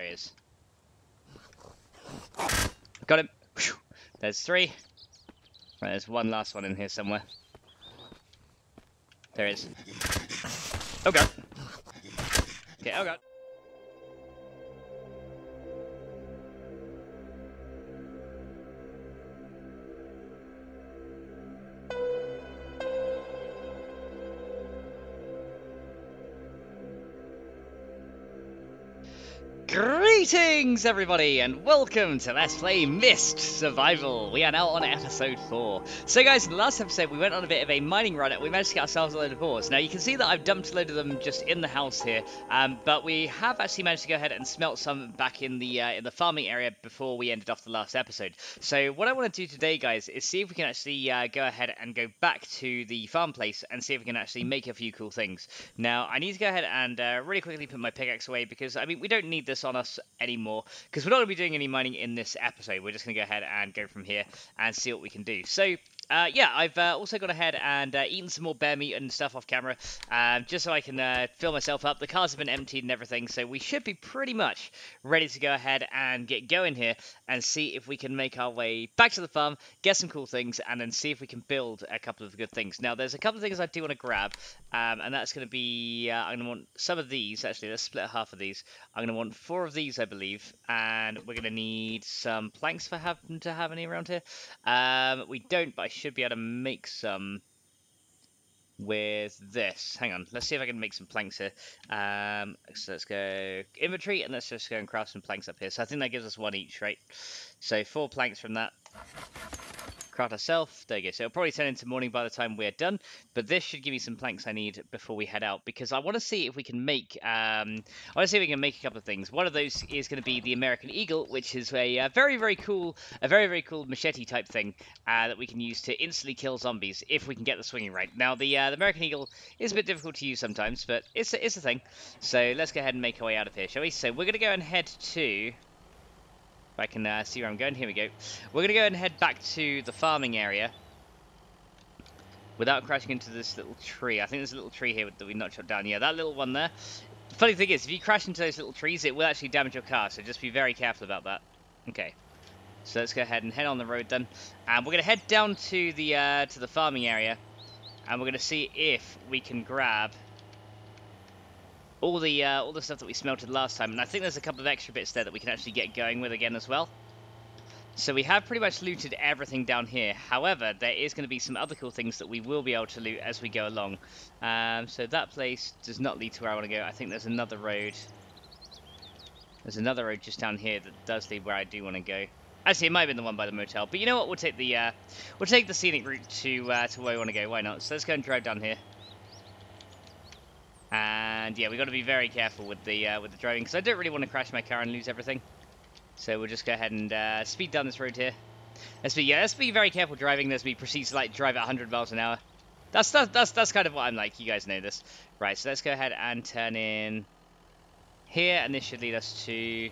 There he is. Got him. There's three. Right, there's one last one in here somewhere. There he is. Oh god. Okay, oh god. Greetings everybody and welcome to Let's Play Mist Survival. We are now on episode 4. So guys, in the last episode we went on a bit of a mining run and we managed to get ourselves a load of ores. Now you can see that I've dumped a load of them just in the house here, but we have actually managed to go ahead and smelt some back in the farming area before we ended off the last episode. So what I want to do today guys is see if we can actually go ahead and go back to the farm place and see if we can actually make a few cool things. Now I need to go ahead and really quickly put my pickaxe away because I mean we don't need this on us anymore because we're not going to be doing any mining in this episode. We're just going to go ahead and go from here and see what we can do. So yeah, I've also gone ahead and eaten some more bear meat and stuff off camera just so I can fill myself up. The cars have been emptied and everything, so we should be pretty much ready to go ahead and get going here and see if we can make our way back to the farm, get some cool things, and then see if we can build a couple of good things. Now there's a couple of things I do want to grab, and that's going to be I'm going to want some of these. Actually, let's split half of these. I'm going to want 4 of these, I believe, and we're going to need some planks if I happen to have any around here. We don't, but I should be able to make some with this. Hang on, let's see if I can make some planks here. So let's go inventory, and let's just go and craft some planks up here. So I think that gives us one each, right? So 4 planks from that. Craft ourselves. There you go. So it'll probably turn into morning by the time we're done, but this should give me some planks I need before we head out, because I want to see if we can make I want to see if we can make a couple of things. One of those is going to be the American Eagle, which is a very, very cool machete type thing that we can use to instantly kill zombies if we can get the swinging right. Now the American Eagle is a bit difficult to use sometimes, but it's a thing. So let's go ahead and make our way out of here, shall we? So we're going to go and head to, I can see where I'm going. Here we go. We're going to go and head back to the farming area without crashing into this little tree. I think there's a little tree here that we not shot down. Yeah, that little one there. The funny thing is, if you crash into those little trees, it will actually damage your car, so just be very careful about that. Okay. So let's go ahead and head on the road then. And we're going to head down to the farming area, and we're going to see if we can grab all the stuff that we smelted last time, and I think there's a couple of extra bits there that we can actually get going with again as well. So we have pretty much looted everything down here. However, there is going to be some other cool things that we will be able to loot as we go along. So that place does not lead to where I want to go. I think there's another road. There's another road just down here that does lead where I do want to go. Actually, it might have been the one by the motel, but you know what? We'll take the scenic route to where we want to go. Why not? So let's go and drive down here. And yeah, we've got to be very careful with the driving, because I don't really want to crash my car and lose everything. So we'll just go ahead and speed down this road here. Let's be very careful driving. This we proceed to like drive at 100 miles an hour. That's kind of what I'm like. You guys know this, right? So let's go ahead and turn in here, and this should lead us to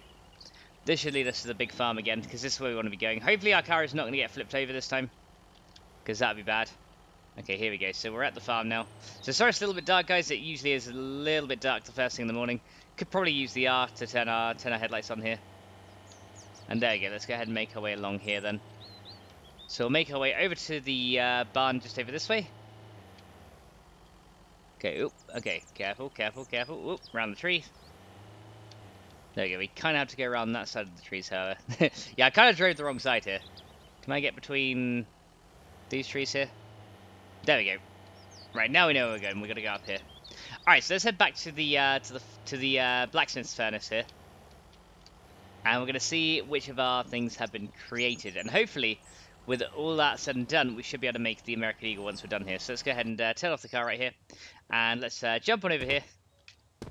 the big farm again, because this is where we want to be going. Hopefully our car is not going to get flipped over this time, because that'd be bad. Okay, here we go. So we're at the farm now. So sorry it's a little bit dark, guys. It usually is a little bit dark the first thing in the morning. Could probably use the R to turn our headlights on here. And there we go. Let's go ahead and make our way along here then. So we'll make our way over to the barn just over this way. Okay, oop, okay. Careful, careful, careful. Oop, around the tree. There we go. We kind of have to go around that side of the trees, however. Yeah, I kind of drove the wrong side here. Can I get between these trees here? There we go. Right, now we know where we're going. We've got to go up here. Alright, so let's head back to the blacksmith's furnace here. And we're going to see which of our things have been created. And hopefully, with all that said and done, we should be able to make the American Eagle once we're done here. So let's go ahead and turn off the car right here. And let's jump on over here.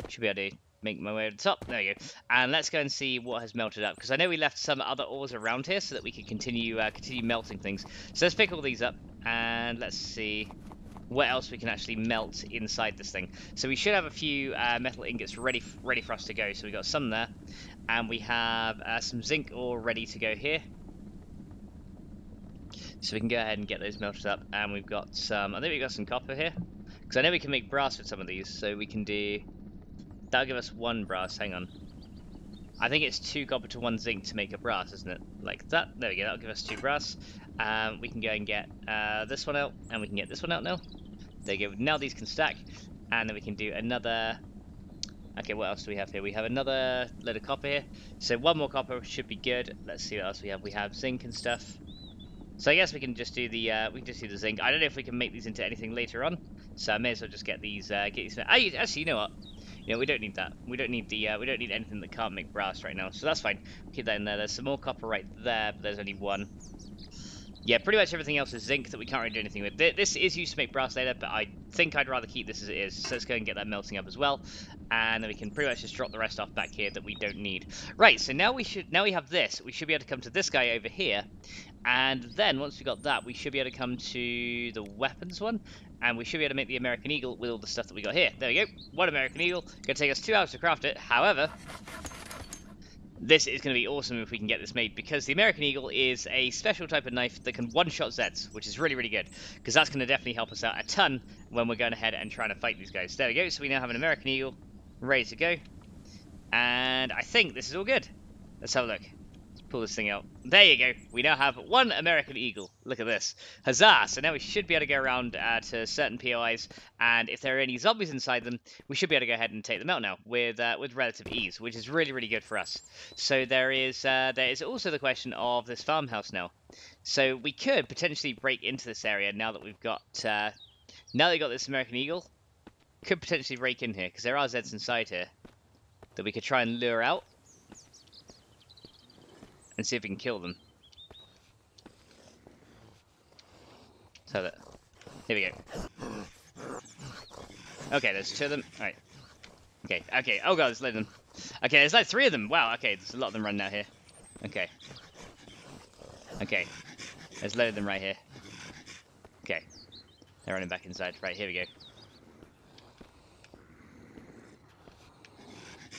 Should be able to make my way over the top. There we go. And let's go and see what has melted up, because I know we left some other ores around here so that we can continue melting things. So let's pick all these up and let's see what else we can actually melt inside this thing. So we should have a few metal ingots ready for us to go. So we got some there, and we have some zinc ore ready to go here. So we can go ahead and get those melted up, and we've got some. I think we've got some copper here, because I know we can make brass with some of these. So we can do. That'll give us 1 brass, hang on. I think it's 2 copper to 1 zinc to make a brass, isn't it? Like that. There we go. That'll give us 2 brass. We can go and get this one out, and we can get this one out now. There you go. Now these can stack, and then we can do another. Okay, what else do we have here? We have another load of copper here. So 1 more copper should be good. Let's see what else we have. We have zinc and stuff. So I guess we can just do the zinc. I don't know if we can make these into anything later on. So I may as well just get these. Actually, you know what? You know, we don't need that. We don't need the. We don't need anything that can't make brass right now. So that's fine. We'll keep that in there. There's some more copper right there, but there's only 1. Yeah, pretty much everything else is zinc that we can't really do anything with. This is used to make brass later, but I think I'd rather keep this as it is. So let's go and get that melting up as well. And then we can pretty much just drop the rest off back here that we don't need. Right, so now we have this. We should be able to come to this guy over here. And then once we got that, we should be able to come to the weapons one. And we should be able to make the American Eagle with all the stuff that we got here. There we go. 1 American Eagle. Gonna take us 2 hours to craft it. However, this is going to be awesome if we can get this made, because the American Eagle is a special type of knife that can one-shot Zeds, which is really, really good, because that's going to definitely help us out a ton when we're going ahead and trying to fight these guys. There we go, so we now have an American Eagle ready to go, and I think this is all good. Let's have a look. Let's pull this thing out. There you go. We now have 1 American Eagle. Look at this. Huzzah! So now we should be able to go around to certain POIs, and if there are any zombies inside them, we should be able to go ahead and take them out now with relative ease, which is really, really good for us. So there is also the question of this farmhouse now. So we could potentially break into this area now that we've got this American Eagle. Could potentially break in here because there are Zeds inside here that we could try and lure out. And see if we can kill them. So that. Here we go. Okay, there's 2 of them. Alright. Okay. Oh god, there's a load of them. Okay, there's like 3 of them. Wow, okay, there's a lot of them running out here. Okay. There's a load of them right here. Okay. They're running back inside. Right, here we go.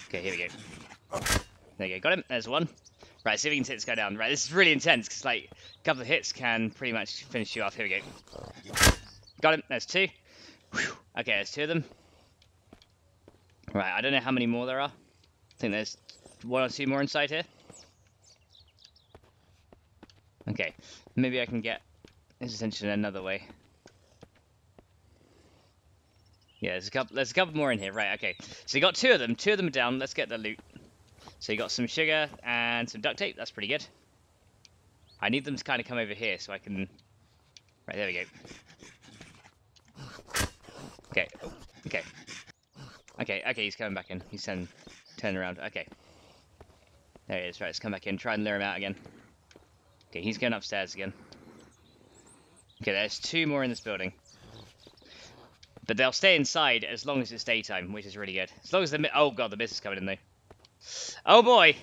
Okay, here we go. There you go. Got him. There's 1. Right, see if we can take this guy down. Right, this is really intense, because, like, a couple of hits can pretty much finish you off. Here we go. Got him. There's 2. Whew. Okay, there's 2 of them. Right, I don't know how many more there are. I think there's 1 or 2 more inside here. Okay, maybe I can get his attention another way. Yeah, there's a couple more in here. Right, okay. So you got 2 of them. 2 of them are down. Let's get the loot. So you got some sugar and some duct tape. That's pretty good. I need them to kind of come over here so I can. Right, there we go. Okay. He's coming back in. He's turning around. Okay. There he is. Right, let's come back in. Try and lure him out again. Okay, he's going upstairs again. Okay, there's 2 more in this building. But they'll stay inside as long as it's daytime, which is really good. As long as the oh god, the mist is coming in though. Oh boy!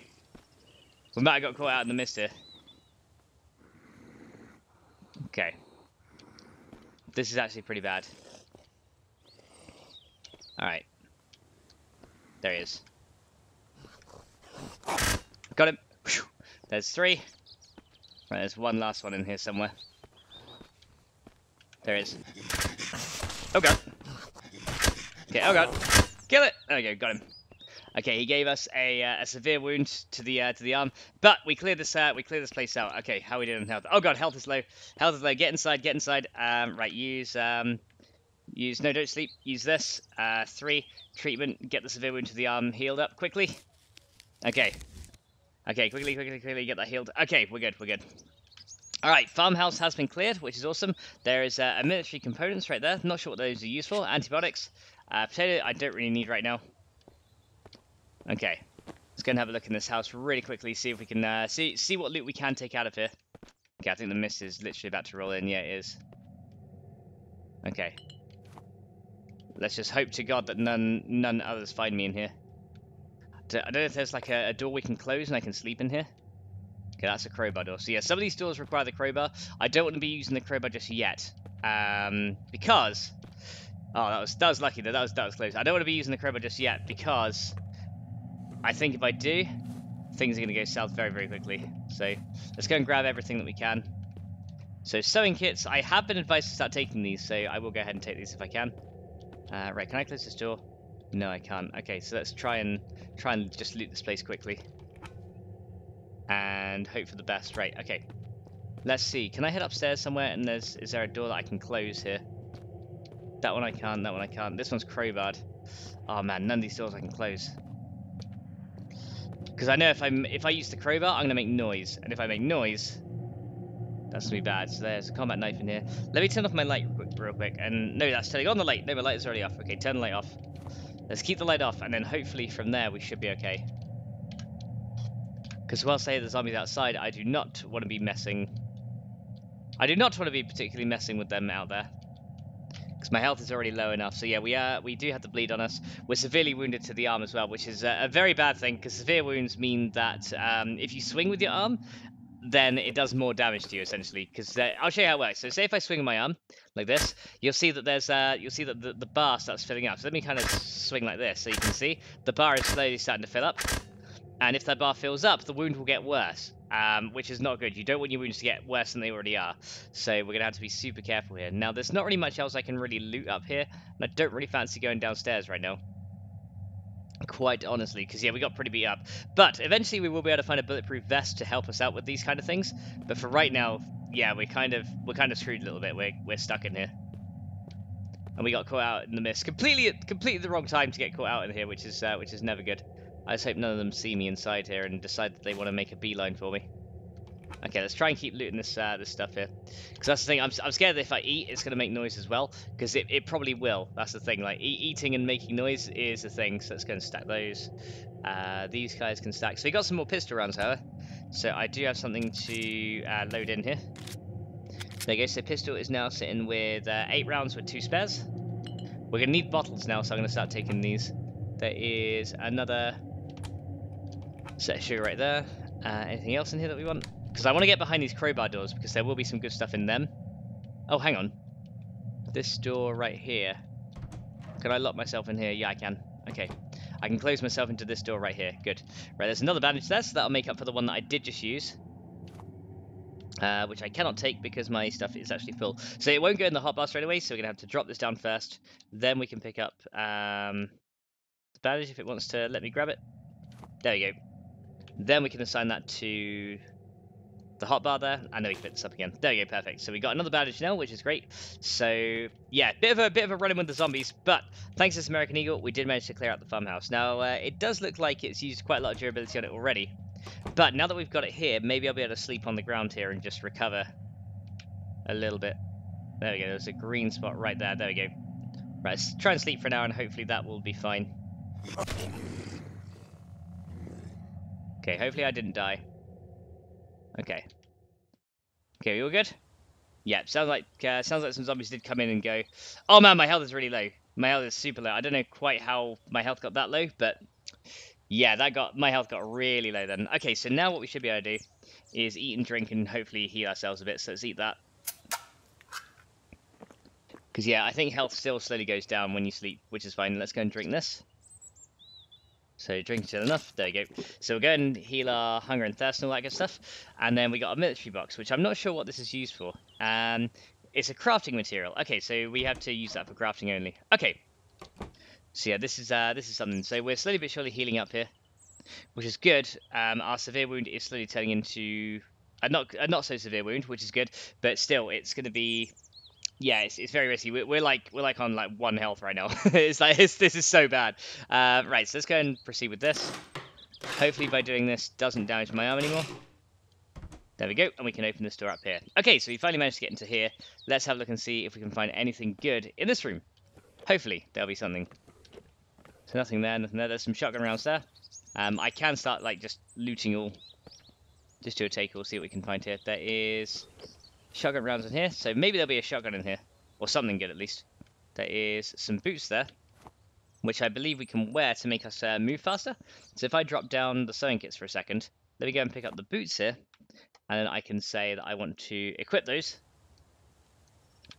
We might have got caught out in the mist here. Okay. This is actually pretty bad. Alright. There he is. Got him! There's 3. Right, there's 1 last one in here somewhere. There he is. Oh god! Okay, oh god! Kill it! There we go, got him. Okay, he gave us a severe wound to the arm, but we cleared this out. We cleared this place out. Okay, how are we doing on health? Oh god, health is low. Health is low. Get inside. Get inside. Right, use no, don't sleep. Use this. 3 treatment. Get the severe wound to the arm healed up quickly. Okay, quickly. Get that healed. Okay, we're good. All right, farmhouse has been cleared, which is awesome. There is a military components right there. Not sure what those are used for. Antibiotics. Potato. I don't really need right now. Okay, let's go and have a look in this house really quickly, see if we can see what loot we can take out of here. Okay, I think the mist is literally about to roll in. Yeah, it is. Okay. Let's just hope to God that none others find me in here. I don't know if there's like a door we can close and I can sleep in here. Okay, that's a crowbar door. So yeah, some of these doors require the crowbar. I don't want to be using the crowbar just yet, because oh, that was lucky though. That was close. I don't want to be using the crowbar just yet because. I think if I do, things are going to go south very, very quickly. So let's go and grab everything that we can. So sewing kits, I have been advised to start taking these, so I will go ahead and take these if I can. Right, can I close this door? No, I can't. Okay, so let's try and just loot this place quickly. and hope for the best. Right, okay. Let's see. Can I head upstairs somewhere? And is there a door that I can close here? That one I can't. That one I can't. This one's crowbarred. Oh man, none of these doors I can close. Because I know if I use the crowbar, I'm gonna make noise, and if I make noise, that's gonna be bad. So there's a combat knife in here. Let me turn off my light real quick. And no, that's turning on the light. No, my light is already off. Okay, turn the light off. Let's keep the light off, and then hopefully from there we should be okay. Because whilst there's zombies outside, I do not want to be messing. I do not want to be particularly messing with them out there. Because my health is already low enough. So yeah, we do have the bleed on us. We're severely wounded to the arm as well, which is a very bad thing. Because severe wounds mean that if you swing with your arm, then it does more damage to you essentially. Because I'll show you how it works. So say if I swing my arm like this, you'll see that the bar starts filling up. So let me kind of swing like this, so you can see the bar is slowly starting to fill up. And if that bar fills up, the wound will get worse, which is not good. You don't want your wounds to get worse than they already are. So we're going to have to be super careful here. Now, there's not really much else I can really loot up here, and I don't really fancy going downstairs right now. Quite honestly, because, yeah, we got pretty beat up. But eventually we will be able to find a bulletproof vest to help us out with these kind of things. But for right now, yeah, we're kind of screwed a little bit. We're stuck in here. And we got caught out in the mist. Completely the wrong time to get caught out in here, which is never good. I just hope none of them see me inside here and decide that they want to make a beeline for me. Okay, let's try and keep looting this stuff here. Because that's the thing, I'm scared that if I eat, it's going to make noise as well. Because it probably will. That's the thing, like, eating and making noise is the thing. So let's go and stack those. These guys can stack. So we got some more pistol rounds, however. So I do have something to load in here. There you go, so pistol is now sitting with 8 rounds with 2 spares. We're going to need bottles now, so I'm going to start taking these. There is another... set of sugar right there. Anything else in here that we want? Because I want to get behind these crowbar doors because there will be some good stuff in them. Oh, hang on. This door right here. Can I lock myself in here? Yeah, I can. Okay. I can close myself into this door right here. Good. Right, there's another bandage there, so that'll make up for the one that I did just use. Which I cannot take because my stuff is actually full. So it won't go in the hot bar straight away, so we're going to have to drop this down first. Then we can pick up the bandage if it wants to let me grab it. There we go. Then we can assign that to the hotbar there. I know we can pick this up again. There you go, perfect. So we got another bandage now, which is great. So yeah, bit of a run-in with the zombies, but thanks to this American Eagle, we did manage to clear out the farmhouse. Now it does look like it's used quite a lot of durability on it already, but now that we've got it here, maybe I'll be able to sleep on the ground here and just recover a little bit. There we go. There's a green spot right there. There we go. Right, let's try and sleep for an hour, and hopefully that will be fine. Okay, hopefully I didn't die. Okay. Okay, we all good? Yeah, sounds like some zombies did come in and go. Oh man, my health is really low. My health is super low. I don't know quite how my health got that low, but yeah, my health got really low then. Okay, so now what we should be able to do is eat and drink and hopefully heal ourselves a bit. So let's eat that. Because yeah, I think health still slowly goes down when you sleep, which is fine. Let's go and drink this. So drink till enough, there you go. So we'll go and heal our hunger and thirst and all that good stuff. And then we got a military box, which I'm not sure what this is used for. It's a crafting material. Okay, so we have to use that for crafting only. Okay. So yeah, this is something. So we're slowly but surely healing up here, which is good. Our severe wound is slowly turning into a not so severe wound, which is good. But still, it's going to be. Yeah, it's very risky. We're like on like 1 health right now. This is so bad. Right, so let's go and proceed with this. Hopefully by doing this doesn't damage my arm anymore. There we go, and we can open this door up here. Okay, so we finally managed to get into here. Let's have a look and see if we can find anything good in this room. Hopefully there'll be something. So nothing there, nothing there. There's some shotgun rounds there. I can start like just looting all. Just do a take all, see what we can find here. There is shotgun rounds in here, so maybe there'll be a shotgun in here, or something good at least. There is some boots there, which I believe we can wear to make us move faster. So if I drop down the sewing kits for a second, let me go and pick up the boots here, and then I can say that I want to equip those.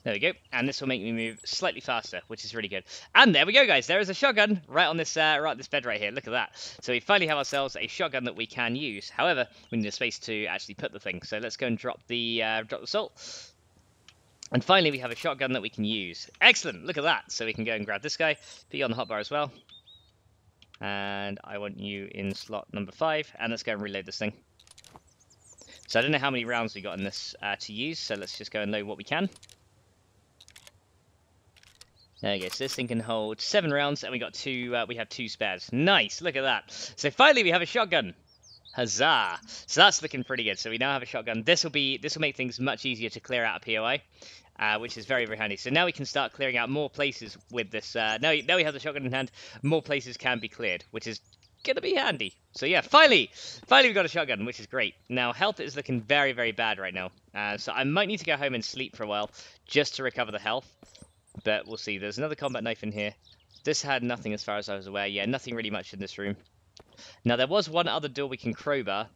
There we go, and this will make me move slightly faster, which is really good. And there we go, guys. There is a shotgun right on this right this bed right here. Look at that. So we finally have ourselves a shotgun that we can use. However, we need a space to actually put the thing. So let's go and drop the salt. And finally, we have a shotgun that we can use. Excellent. Look at that. So we can go and grab this guy, put you on the hotbar as well. And I want you in slot number 5. And let's go and reload this thing. So I don't know how many rounds we got in this to use, so let's just go and load what we can. There you go, so this thing can hold 7 rounds, and we got we have two spares. Nice, look at that. So finally we have a shotgun. Huzzah! So that's looking pretty good. So we now have a shotgun. This will make things much easier to clear out a POI, which is very, very handy. So now we can start clearing out more places with this. Now we have the shotgun in hand, more places can be cleared, which is gonna be handy. So yeah, finally we got a shotgun, which is great. Now health is looking very, very bad right now, so I might need to go home and sleep for a while just to recover the health. But we'll see. There's another combat knife in here. This had nothing as far as I was aware. Yeah, nothing really much in this room. Now there was one other door we can crowbar,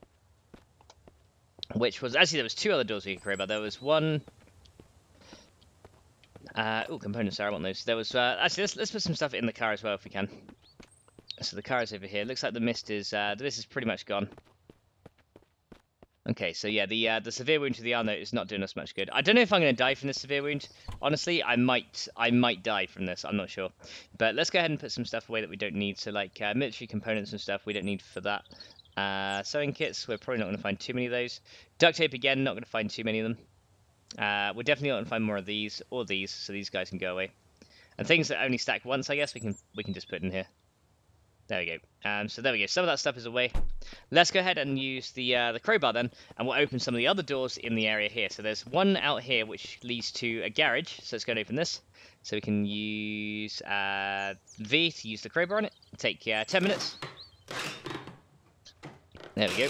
which was actually there was 2 other doors we could crowbar. There was one. Oh, components there. I want those. There was actually let's put some stuff in the car as well if we can. So the car is over here. Looks like the mist is pretty much gone. Okay, so yeah, the severe wound to the arm though is not doing us much good. I don't know if I'm going to die from this severe wound. Honestly, I might die from this. I'm not sure. But let's go ahead and put some stuff away that we don't need. So like military components and stuff we don't need for that. Sewing kits, we're probably not going to find too many of those. Duct tape again, not going to find too many of them. We're definitely not going to find more of these or these, so these guys can go away. And things that only stack once, I guess we can just put in here. There we go. So there we go. Some of that stuff is away. Let's go ahead and use the crowbar then, and we'll open some of the other doors in the area here. So there's one out here which leads to a garage. So let's go and open this. So we can use V to use the crowbar on it. Take 10 minutes. There we go.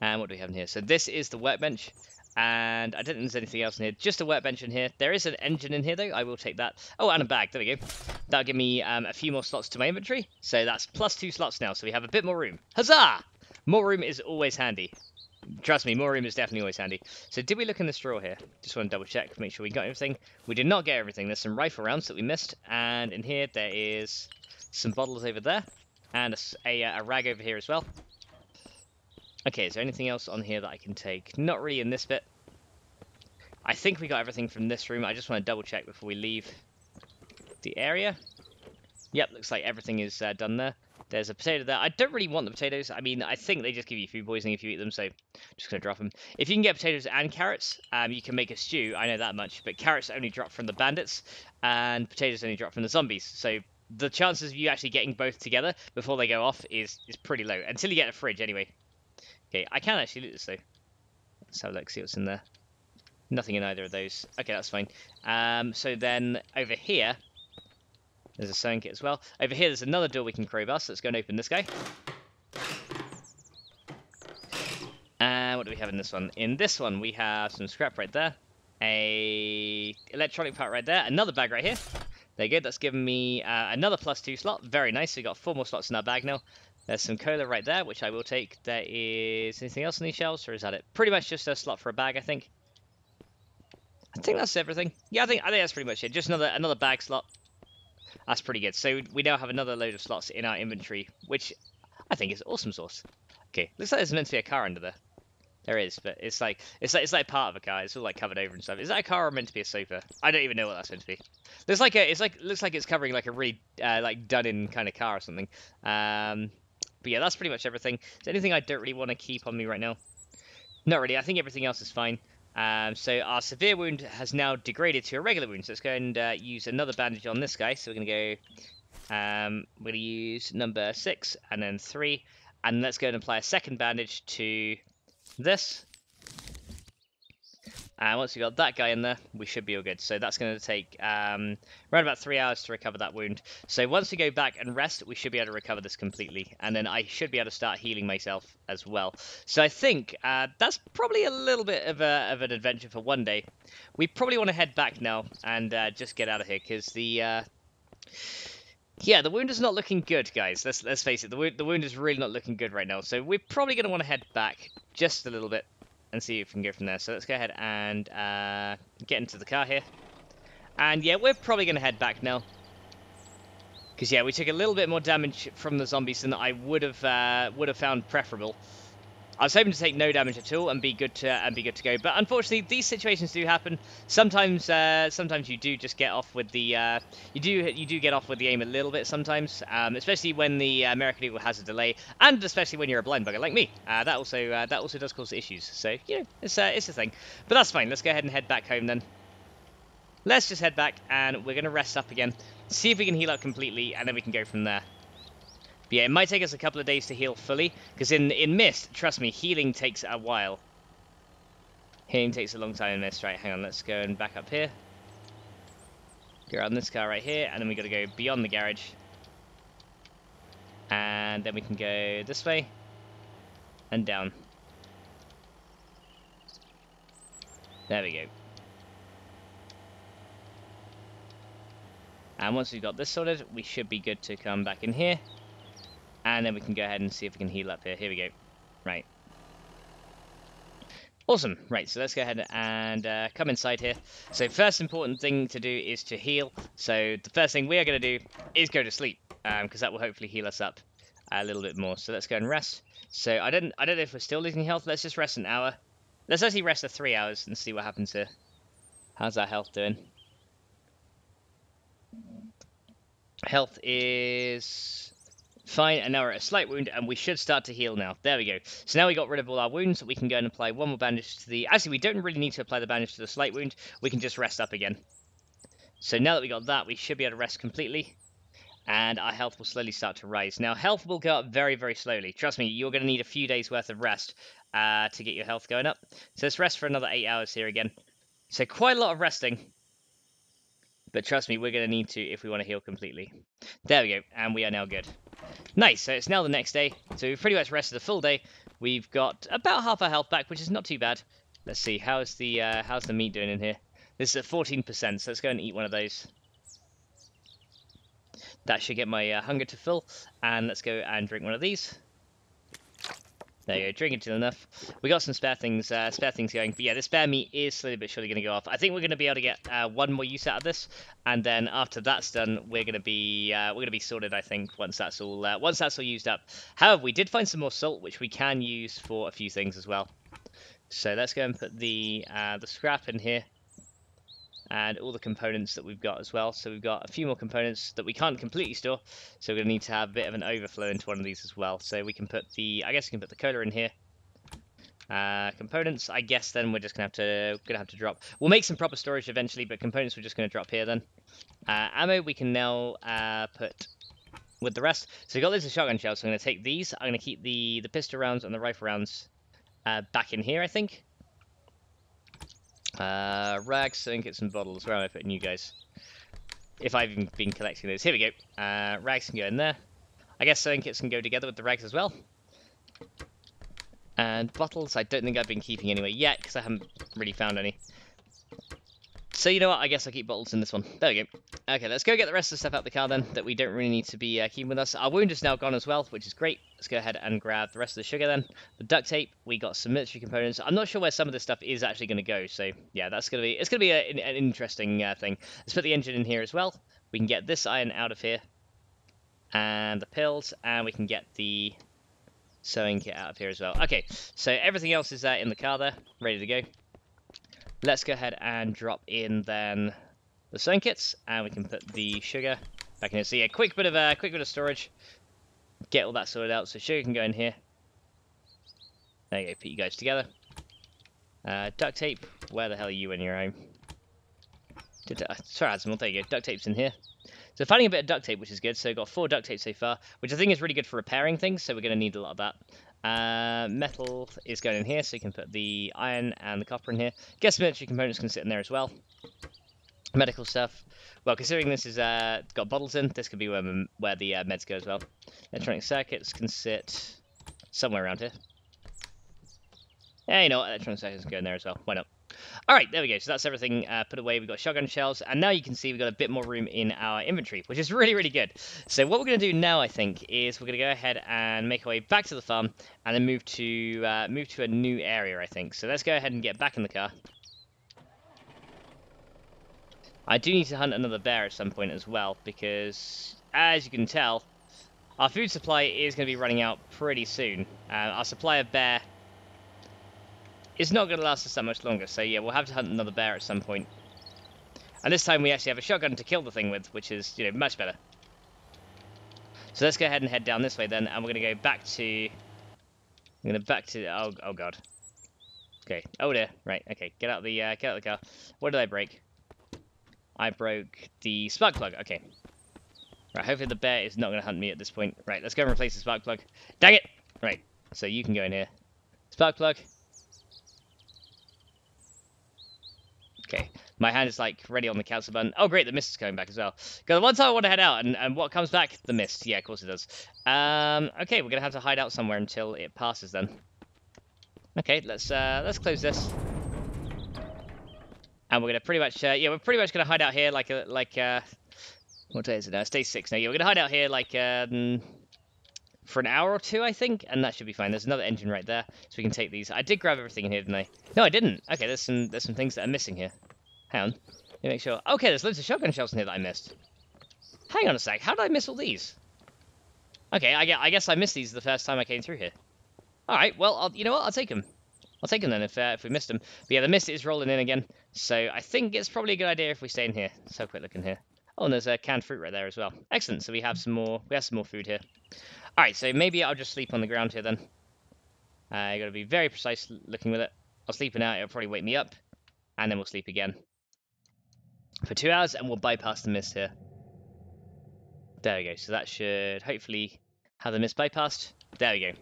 And what do we have in here? So this is the workbench. And I don't think there's anything else in here. Just a workbench in here. There is an engine in here, though. I will take that. Oh, and a bag. There we go. That'll give me a few more slots to my inventory. So that's +2 slots now. So we have a bit more room. Huzzah! More room is always handy. Trust me, more room is definitely always handy. So did we look in this drawer here? Just want to double check, make sure we got everything. We did not get everything. There's some rifle rounds that we missed. And in here, there is some bottles over there. And a rag over here as well. Okay, is there anything else on here that I can take? Not really in this bit. I think we got everything from this room. I just want to double check before we leave the area. Yep, looks like everything is done there. There's a potato there. I don't really want the potatoes. I mean, I think they just give you food poisoning if you eat them, so I'm just going to drop them. If you can get potatoes and carrots, you can make a stew. I know that much. But carrots only drop from the bandits, and potatoes only drop from the zombies. So the chances of you actually getting both together before they go off is pretty low. Until you get a fridge, anyway. Okay, I can actually loot this though. Let's have a look, see what's in there. Nothing in either of those. Okay, that's fine. So then over here, there's a sewing kit as well. Over here, there's another door we can crowbar, so let's go and open this guy. And what do we have in this one? In this one, we have some scrap right there, a electronic part right there, another bag right here. There you go, that's given me another +2 slot. Very nice, so we've got 4 more slots in our bag now. There's some cola right there, which I will take. There is anything else on these shelves, or is that it? Pretty much just a slot for a bag, I think. I think that's everything. Yeah, I think that's pretty much it. Just another bag slot. That's pretty good. So we now have another load of slots in our inventory, which I think is awesome sauce. Okay, looks like there's meant to be a car under there. There is, but it's like part of a car. It's all like covered over and stuff. Is that a car or meant to be a sofa? I don't even know what that's meant to be. Looks like it's covering like a really like done-in kind of car or something. But yeah, that's pretty much everything. Is there anything I don't really want to keep on me right now? Not really. I think everything else is fine. So our severe wound has now degraded to a regular wound. So let's go and use another bandage on this guy. So we're going to go... we're going to use number 6 and then 3. And let's go and apply a second bandage to this. And once we've got that guy in there, we should be all good. So that's going to take around about 3 hours to recover that wound. So once we go back and rest, we should be able to recover this completely. And then I should be able to start healing myself as well. So I think that's probably a little bit of an adventure for one day. We probably want to head back now and just get out of here. Because the wound is not looking good, guys. Let's face it, the wound is really not looking good right now. So we're probably going to want to head back just a little bit and see if we can go from there. So let's go ahead and get into the car here. And yeah, we're probably going to head back now. Because yeah, we took a little bit more damage from the zombies than I would have found preferable. I was hoping to take no damage at all and be good to go, but unfortunately these situations do happen. Sometimes, sometimes you do just get off with the you do get off with the aim a little bit sometimes, especially when the American Eagle has a delay, and especially when you're a blind bugger like me. That also does cause issues. So you know, it's a thing, but that's fine. Let's go ahead and head back home then. Let's just head back, and we're gonna rest up again, see if we can heal up completely, and then we can go from there. Yeah, it might take us a couple of days to heal fully, because in Mist, trust me, healing takes a while. Healing takes a long time in Mist. Right, hang on, let's go and back up here. Go around this car right here, and then we got to go beyond the garage. And then we can go this way, and down. There we go. And once we've got this sorted, we should be good to come back in here. And then we can go ahead and see if we can heal up here. Here we go. Right. Awesome. Right, so let's go ahead and come inside here. So first important thing to do is to heal. So the first thing we are going to do is go to sleep, because that will hopefully heal us up a little bit more. So let's go and rest. So I don't know if we're still losing health. Let's just rest an hour. Let's actually rest for 3 hours and see what happens here. How's our health doing? Health is... fine, and now we're at a slight wound, and we should start to heal now. There we go. So now we got rid of all our wounds. We can go and apply one more bandage to the... Actually, we don't really need to apply the bandage to the slight wound. We can just rest up again. So now that we got that, we should be able to rest completely, and our health will slowly start to rise. Now, health will go up very, very slowly. Trust me, you're going to need a few days' worth of rest to get your health going up. So let's rest for another 8 hours here again. So quite a lot of resting. But trust me, we're going to need to if we want to heal completely. There we go, and we are now good. Nice, so it's now the next day, so we've pretty much rested the full day. We've got about half our health back, which is not too bad. Let's see, how's the meat doing in here? This is at 14%, so let's go and eat one of those. That should get my hunger to full, and let's go and drink one of these. There you go, drink until enough. We got some spare things going, but yeah, this spare meat is slowly but surely going to go off. I think we're going to be able to get one more use out of this, and then after that's done, we're going to be sorted. I think once that's all used up. However, we did find some more salt, which we can use for a few things as well. So let's go and put the scrap in here, and all the components that we've got as well. So we've got a few more components that we can't completely store, so we're going to need to have a bit of an overflow into one of these as well. So we can put the, I guess we can put the cola in here. Components, I guess then we're just going to have to drop. We'll make some proper storage eventually, but components we're just going to drop here then. Ammo we can now put with the rest. So we've got loads of shotgun shells, so I'm going to take these. I'm going to keep the pistol rounds and the rifle rounds back in here, I think. Rags, trinkets, and bottles. Where am I putting you guys? If I've even been collecting those. Here we go. Rags can go in there. I guess trinkets can go together with the rags as well. And bottles, I don't think I've been keeping anyway yet, because I haven't really found any. So you know what? I guess I'll keep bottles in this one. There we go. Okay, let's go get the rest of the stuff out of the car then, that we don't really need to be keeping with us. Our wound is now gone as well, which is great. Let's go ahead and grab the rest of the sugar then. The duct tape, we got some military components. I'm not sure where some of this stuff is actually going to go, so yeah, that's going to be, it's going to be an interesting thing. Let's put the engine in here as well. We can get this iron out of here, and the pills, and we can get the sewing kit out of here as well. Okay, so everything else is in the car there, ready to go. Let's go ahead and drop in then the sewing kits, and we can put the sugar back in here. So yeah, quick bit of storage. Get all that sorted out. So sugar can go in here. There you go. Put you guys together. Duct tape. Where the hell are you in your home? Sorry, I had some more. There you go. Duct tape's in here. So finding a bit of duct tape, which is good. So we've got 4 duct tape so far, which I think is really good for repairing things. So we're going to need a lot of that. Metal is going in here, so you can put the iron and the copper in here. Guess military components can sit in there as well. Medical stuff. Well, considering this is got bottles in, this could be where the meds go as well. Electronic circuits can sit somewhere around here. Yeah, you know what? Electronic circuits can go in there as well. Why not? Alright, there we go. So that's everything put away. We've got shotgun shells, and now you can see we've got a bit more room in our inventory, which is really, really good. So what we're going to do now, I think, is we're going to go ahead and make our way back to the farm, and then move to a new area, I think. So let's go ahead and get back in the car. I do need to hunt another bear at some point as well, because, as you can tell, our food supply is going to be running out pretty soon. Our supply of bear it's not going to last us that much longer, so yeah, we'll have to hunt another bear at some point. And this time we actually have a shotgun to kill the thing with, which is, you know, much better. So let's go ahead and head down this way then, and we're going to go back to... I'm going to back to... Oh god. Okay. Oh dear. Right. Okay. Get out of the car. What did I break? I broke the spark plug. Okay. Right. Hopefully the bear is not going to hunt me at this point. Right. Let's go and replace the spark plug. Dang it! Right. So you can go in here. Spark plug. Okay. My hand is like ready on the cancel button. Oh great, the mist is coming back as well. Because one time I want to head out, and what comes back? The mist. Yeah, of course it does. Okay, we're gonna have to hide out somewhere until it passes then. Okay, let's close this. And we're gonna pretty much yeah, we're pretty much gonna hide out here like a what day is it now? It's day 6 now. Yeah, we're gonna hide out here like for an hour or two, I think, and that should be fine. There's another engine right there, so we can take these. I did grab everything in here, didn't I? No, I didn't. Okay, there's some things that are missing here. Hang on, let me make sure. Okay, there's loads of shotgun shells in here that I missed. Hang on a sec, how did I miss all these? Okay, I guess I missed these the first time I came through here. Alright, well, you know what, I'll take them. I'll take them then if we missed them. But yeah, the mist is rolling in again, so I think it's probably a good idea if we stay in here. Let's have a quick look in here. Oh, and there's a canned fruit right there as well. Excellent, so we have some more food here. Alright, so maybe I'll just sleep on the ground here then. I've got to be very precise looking with it. I'll sleep now, it'll probably wake me up, and then we'll sleep again. For 2 hours, and we'll bypass the mist here. There we go. So that should hopefully have the mist bypassed. There we go.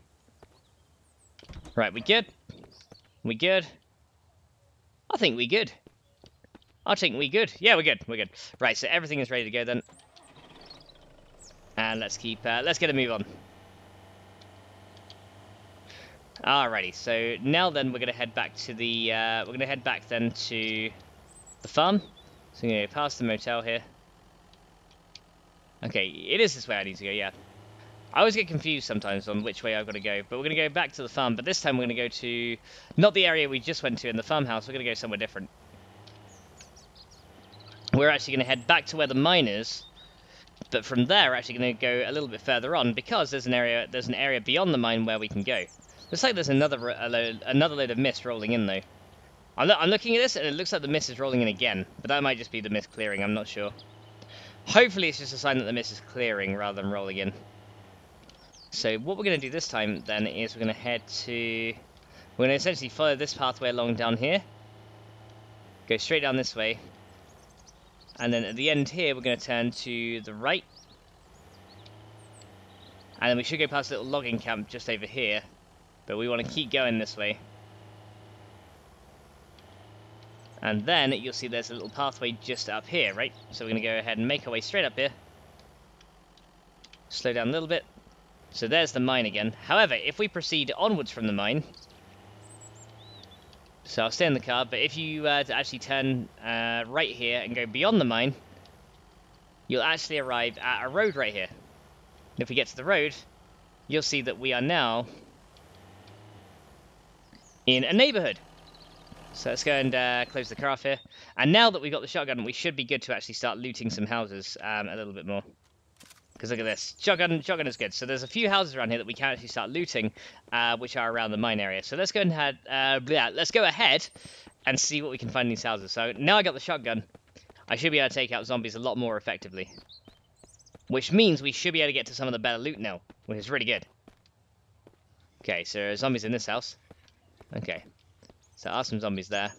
Right, we good? We good? I think we good. I think we good. Yeah, we're good. We're good. Right, so everything is ready to go then. And let's keep... let's get a move on. Alrighty. So now then, we're gonna head back to the... we're gonna head back then to the farm. So I'm going to go past the motel here. Okay, it is this way I need to go, yeah. I always get confused sometimes on which way I've got to go. But we're going to go back to the farm. But this time we're going to go to... not the area we just went to in the farmhouse. We're going to go somewhere different. We're actually going to head back to where the mine is. But from there, we're actually going to go a little bit further on. Because there's an area beyond the mine where we can go. Looks like there's another load of mist rolling in, though. I'm looking at this, and it looks like the mist is rolling in again. But that might just be the mist clearing, I'm not sure. Hopefully it's just a sign that the mist is clearing rather than rolling in. So what we're going to do this time, then, is we're going to head to... we're going to essentially follow this pathway along down here. Go straight down this way. And then at the end here, we're going to turn to the right. And then we should go past a little logging camp just over here. But we want to keep going this way. And then you'll see there's a little pathway just up here, right? So we're going to go ahead and make our way straight up here. Slow down a little bit. So there's the mine again. However, if we proceed onwards from the mine... so I'll stay in the car, but if you actually turn right here and go beyond the mine, you'll actually arrive at a road right here. And if we get to the road, you'll see that we are now in a neighborhood. So let's go and close the car off here. And now that we've got the shotgun, we should be good to actually start looting some houses a little bit more. Because look at this. Shotgun is good. So there's a few houses around here that we can actually start looting, which are around the mine area. So let's go and let's go ahead and see what we can find in these houses. So now I got the shotgun, I should be able to take out zombies a lot more effectively. Which means we should be able to get to some of the better loot now, which is really good. Okay, so there are zombies in this house. Okay. So there are some zombies there.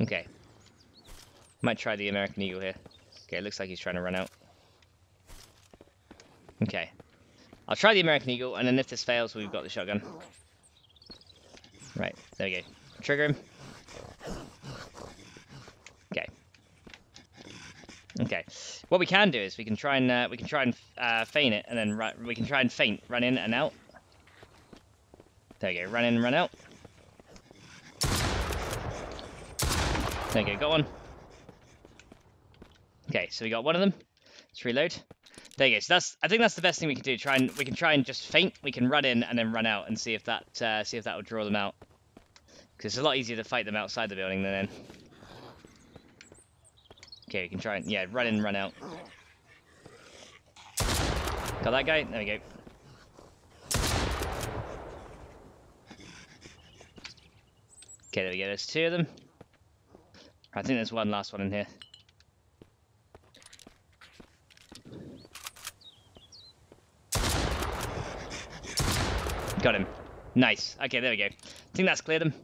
Okay. Might try the American Eagle here. Okay, it looks like he's trying to run out. Okay. I'll try the American Eagle, and then if this fails, we've got the shotgun. Right, there we go. Trigger him. Okay. Okay. What we can do is we can try and feign it, and then we can try and feint, run in and out. There you go, run in, run out. There you go, got one. Okay, so we got one of them. Let's reload. There you go. So that's, I think that's the best thing we can do. We can try and just feint. We can run in and then run out and see if that will draw them out. Because it's a lot easier to fight them outside the building than in. Okay, we can try and run in, run out. Got that guy. There we go. Okay, there we go. There's two of them. I think there's one last one in here. Got him. Nice. Okay, there we go. I think that's cleared them.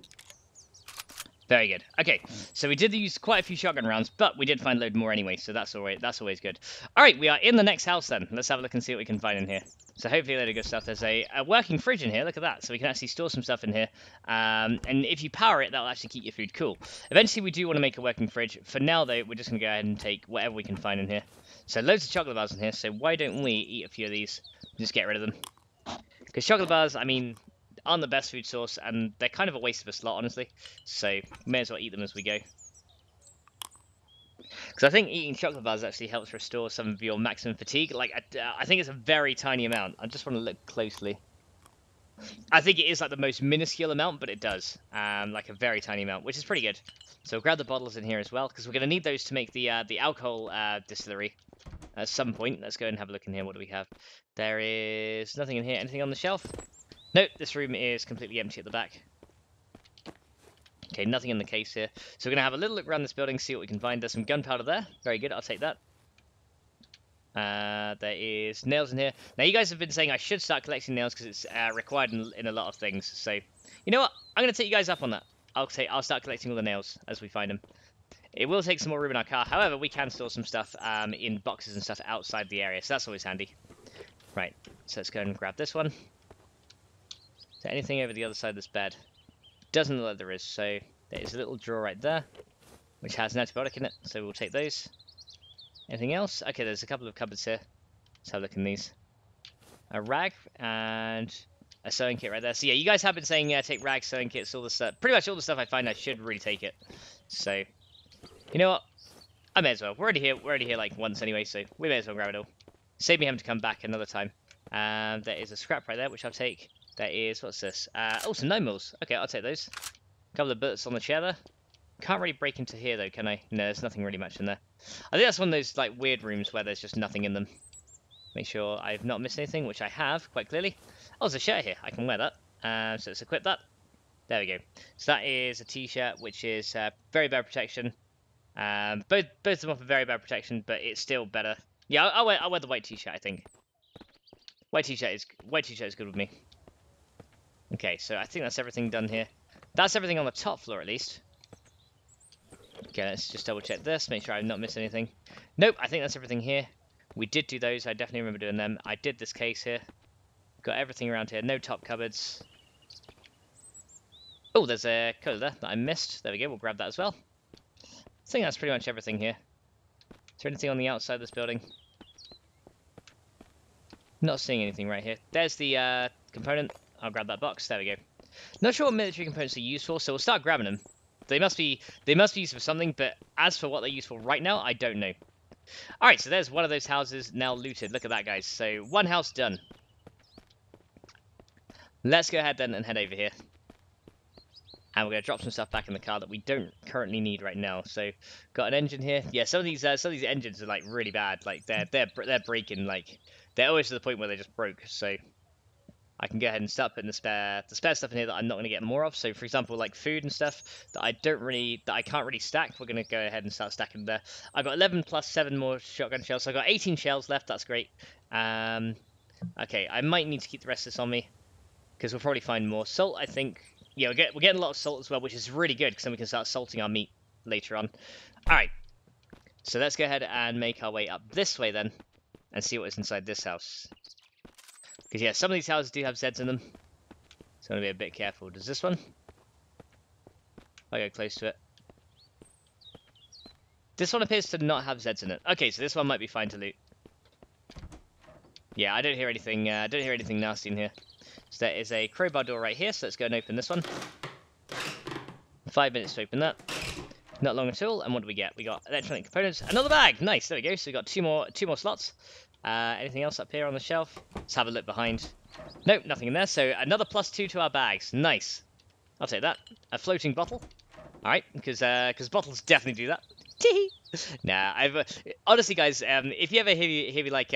Very good. Okay, so we did use quite a few shotgun rounds, but we did find a load more anyway, so that's always good. All right, we are in the next house then. Let's have a look and see what we can find in here. So hopefully a load of good stuff. There's a working fridge in here. Look at that. So we can actually store some stuff in here. And if you power it, that'll actually keep your food cool. Eventually, we do want to make a working fridge. For now, though, we're just going to go ahead and take whatever we can find in here. So loads of chocolate bars in here, so why don't we eat a few of these? Just get rid of them. Because chocolate bars, I mean, aren't the best food source, and they're kind of a waste of a slot, honestly. So may as well eat them as we go. Because I think eating chocolate bars actually helps restore some of your maximum fatigue. Like, I think it's a very tiny amount. I just want to look closely. I think it is like the most minuscule amount, but it does. Like a very tiny amount, which is pretty good. So we'll grab the bottles in here as well, because we're going to need those to make the alcohol distillery at some point. Let's go and have a look in here. What do we have? There is nothing in here. Anything on the shelf? Nope, this room is completely empty at the back. Okay, nothing in the case here. So we're going to have a little look around this building, see what we can find. There's some gunpowder there. Very good, I'll take that. There is nails in here. Now, you guys have been saying I should start collecting nails because it's required in a lot of things. So, you know what? I'm going to take you guys up on that. I'll start collecting all the nails as we find them. It will take some more room in our car. However, we can store some stuff in boxes and stuff outside the area. So that's always handy. Right, so let's go and grab this one. Is there anything over the other side of this bed? Doesn't look like there is, so there's a little drawer right there, which has an antibiotic in it, so we'll take those. Anything else? Okay, there's a couple of cupboards here. Let's have a look in these. A rag and a sewing kit right there. So yeah, you guys have been saying, yeah, take rags, sewing kits, all the stuff. Pretty much all the stuff I find, I should really take it. So, you know what? I may as well. We're already here like once anyway, so we may as well grab it all. Save me having to come back another time. There is a scrap right there, which I'll take. That is, what's this? Oh, some nine mils. Okay, I'll take those. A couple of bullets on the chair there. Can't really break into here, though, can I? No, there's nothing really much in there. I think that's one of those, like, weird rooms where there's just nothing in them. Make sure I've not missed anything, which I have, quite clearly. Oh, there's a shirt here. I can wear that. So let's equip that. There we go. So that is a t-shirt, which is very bad protection. Both of them offer very bad protection, but it's still better. Yeah, I'll wear the white t-shirt, I think. White t-shirt is good with me. Okay, so I think that's everything done here. That's everything on the top floor, at least. Okay, let's just double-check this, make sure I've not missed anything. Nope, I think that's everything here. We did do those, I definitely remember doing them. I did this case here. Got everything around here, no top cupboards. Oh, there's a code there that I missed. There we go, we'll grab that as well. I think that's pretty much everything here. Is there anything on the outside of this building? Not seeing anything right here. There's the component. I'll grab that box. There we go. Not sure what military components are used for, so we'll start grabbing them. They must be used for something, but as for what they're used for right now, I don't know. All right, so there's one of those houses now looted. Look at that, guys. So one house done. Let's go ahead then and head over here. And we're going to drop some stuff back in the car that we don't currently need right now. So got an engine here. Yeah, some of these engines are like really bad. Like they're breaking. Like they're always to the point where they just broke. So I can go ahead and start putting the spare stuff in here that I'm not going to get more of. So, for example, like food and stuff that I can't really stack, we're going to go ahead and start stacking there. I've got 11 plus 7 more shotgun shells, so I've got 18 shells left. That's great. Okay, I might need to keep the rest of this on me because we'll probably find more salt. I think, yeah, we're getting a lot of salt as well, which is really good because then we can start salting our meat later on. All right, so let's go ahead and make our way up this way then and see what is inside this house. Because, yeah, some of these houses do have Zeds in them. So I'm going to be a bit careful. Does this one? I'll go close to it. This one appears to not have Zeds in it. Okay, so this one might be fine to loot. Yeah, I don't hear anything nasty in here. So there is a crowbar door right here, so let's go and open this one. 5 minutes to open that. Not long at all. And what do we get? We got electronic components. Another bag! Nice, there we go. So we got two more slots. Anything else up here on the shelf? Let's have a look behind. Nope, nothing in there. So another +2 to our bags. Nice. I'll take that. A floating bottle. All right, because bottles definitely do that. Tee-hee. Nah, honestly, guys, if you ever hear me like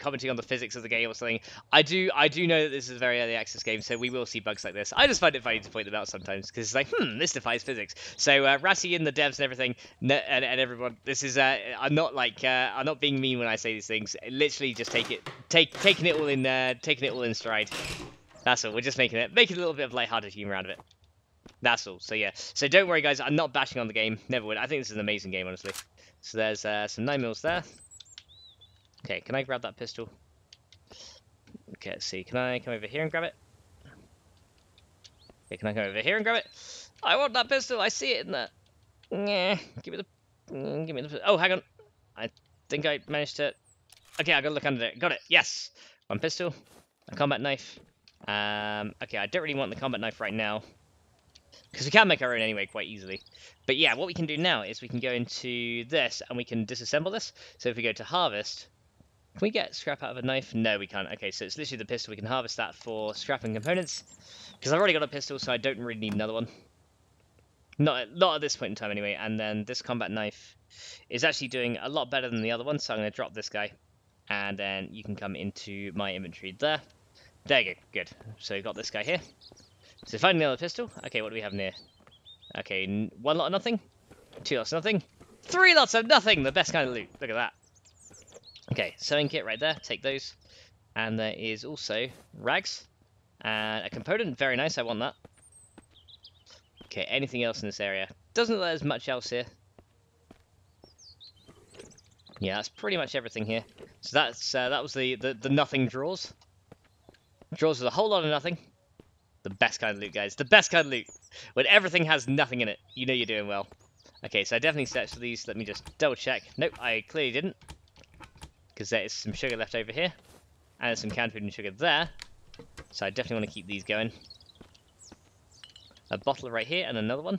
commenting on the physics of the game or something, I do know that this is a very early access game, so we will see bugs like this. I just find it funny to point them out sometimes because it's like, this defies physics. So Ratty and the devs and everything, and everyone, this is I'm not being mean when I say these things. Literally, just taking it all in stride. That's all. We're just making a little bit of lighthearted humor out of it. That's all. So yeah. So don't worry, guys. I'm not bashing on the game. Never would. I think this is an amazing game, honestly. So there's some 9mm there. Okay, can I grab that pistol? Okay, let's see. Can I come over here and grab it? Okay, can I come over here and grab it? I want that pistol. I see it in there. Yeah. Give me the. Oh, hang on. I think I managed to. Okay, I gotta look under it. Got it. Yes. One pistol. A combat knife. Okay, I don't really want the combat knife right now. Because we can make our own anyway quite easily. But yeah, what we can do now is we can go into this and we can disassemble this. So if we go to harvest, can we get scrap out of a knife? No, we can't. Okay, so it's literally the pistol. We can harvest that for scrapping components. Because I've already got a pistol, so I don't really need another one. Not at this point in time anyway. And then this combat knife is actually doing a lot better than the other one. So I'm going to drop this guy. And then you can come into my inventory there. There you go. Good. So we've got this guy here. So finding another pistol. Okay, what do we have in here? Okay, one lot of nothing. Two lots of nothing. Three lots of nothing! The best kind of loot. Look at that. Okay, sewing kit right there. Take those. And there is also rags. And a component. Very nice. I want that. Okay, anything else in this area? Doesn't look like there's much else here. Yeah, that's pretty much everything here. So that's that was the nothing drawers. Drawers with a whole lot of nothing. The best kind of loot, guys. The best kind of loot. When everything has nothing in it, you know you're doing well. Okay, so I definitely searched for these. Let me just double check. Nope, I clearly didn't. Because there is some sugar left over here. And there's some canned food and sugar there. So I definitely want to keep these going. A bottle right here and another one.